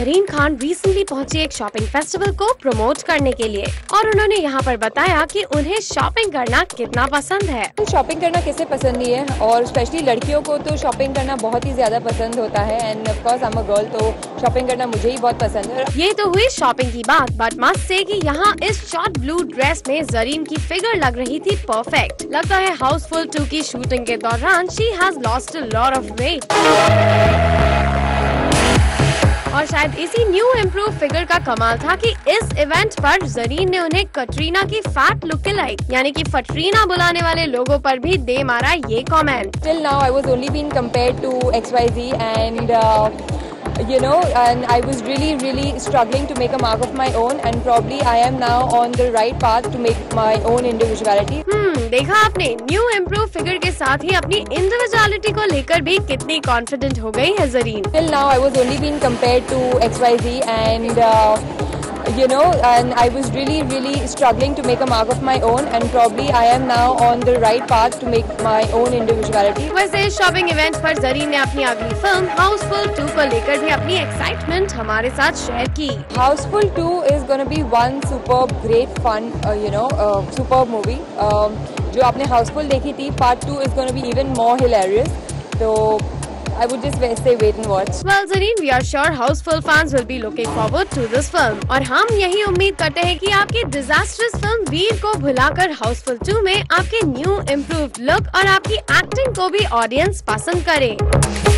Zareen Khan recently पहुंची एक shopping festival को प्रमोट करने के लिए और उन्होंने यहाँ पर बताया कि उन्हें शॉपिंग करना कितना पसंद है। शॉपिंग करना किसे पसंद नहीं है, और स्पेशली लड़कियों को तो शॉपिंग करना बहुत ही ज्यादा पसंद होता है। And of course I am a girl, तो शॉपिंग करना मुझे ही बहुत पसंद है। ये तो हुई शॉपिंग की बात, बट मस्त है कि यहाँ इस शॉर्ट ब्लू ड्रेस में ज़रीन की फिगर लग रही थी परफेक्ट। लगता है हाउसफुल 2 की शूटिंग के दौरान she has lost a lot of weight, और शायद इसी न्यू इम्प्रूव फिगर का कमाल था कि इस इवेंट पर ज़रीन ने उन्हें कटरीना की फैट लुक लाइक यानी कि फटरीना बुलाने वाले लोगों पर भी दे मारा ये comment. Till now I was only been compared to XYZ and and I was really struggling to make a mark of my own, and probably I am now on the right path to make my own individuality. देखा आपने, new improve figure के साथ ही अपनी individuality को लेकर भी कितनी confident हो गई है Zareen. Till now I was only been compared to XYZ and and I was really struggling to make a mark of my own, and probably I am now on the right path to make my own individuality. वैसे इस shopping event पर ज़रीन ने अपनी अगली film Housefull 2 को लेकर भी अपनी एक्साइटमेंट हमारे साथ शेयर की। Housefull 2 is gonna be one superb, great fun, superb movie. जो आपने हाउसफुल देखी थी, part 2 is gonna be even more hilarious. तो I would just say wait and watch. Well, Zareen, we are sure Houseful fans will be looking forward to this film. और हम यही उम्मीद करते हैं कि आपकी disastrous film वीर को भुलाकर Houseful 2 में आपके new improved look और आपकी एक्टिंग को भी ऑडियंस पसंद करे।